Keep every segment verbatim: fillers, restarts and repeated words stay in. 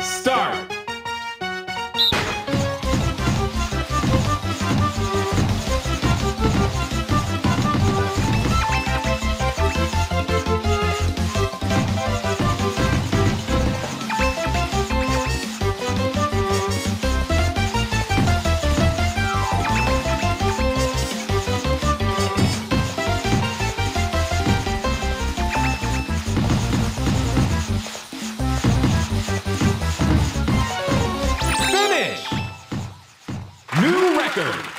Start. Welcome. Whoa!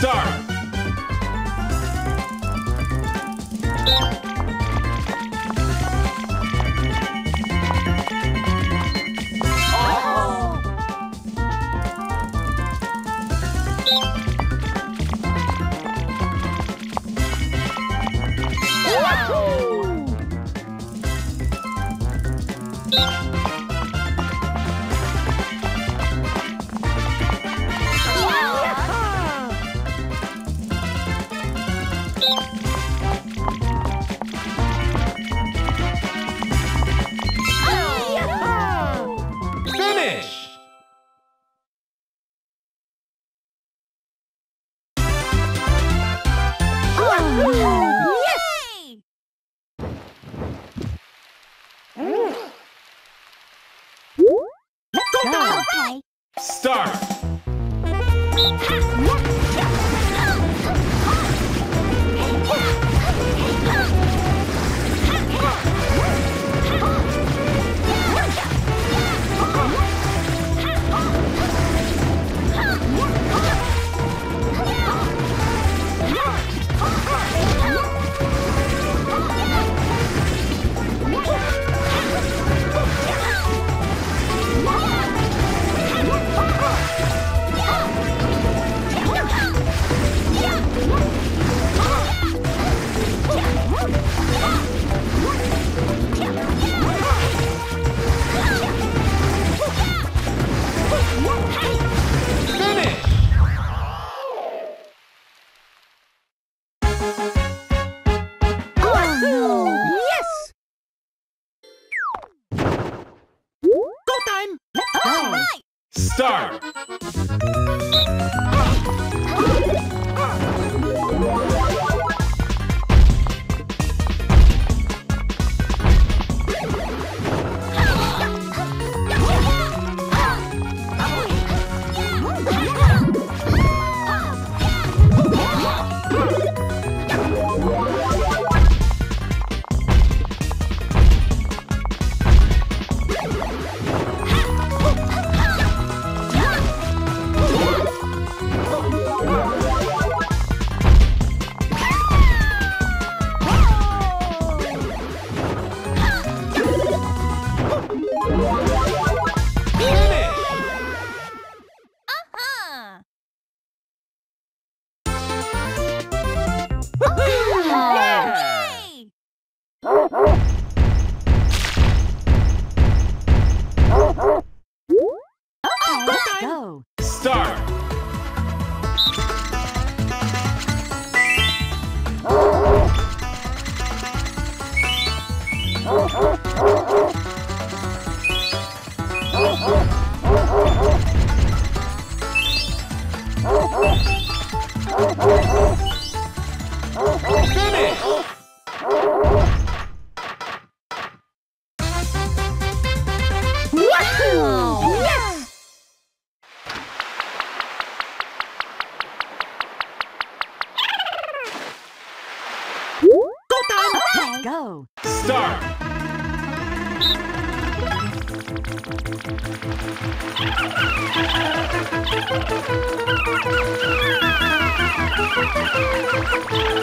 start! Start! Go! Start! Woo!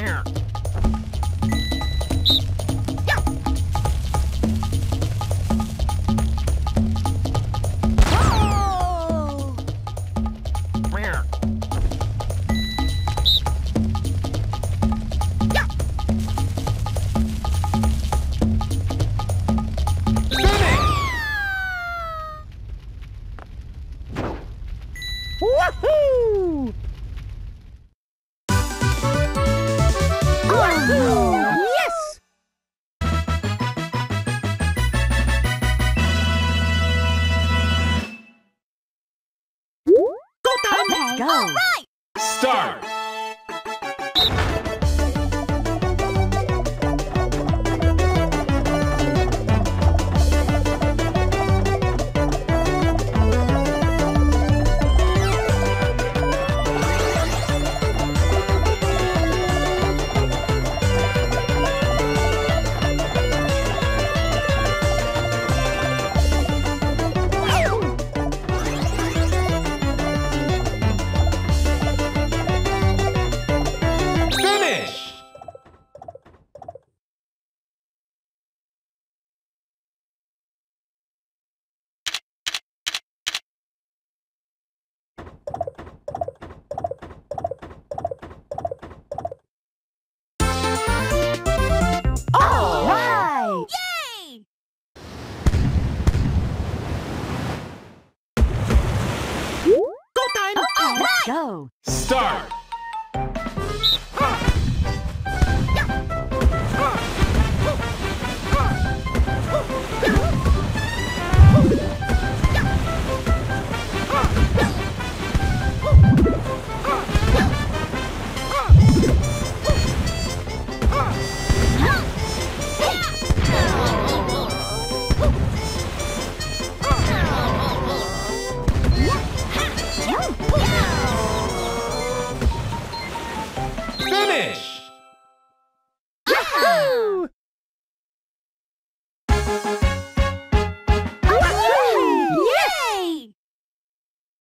here. Go! Start! Finish!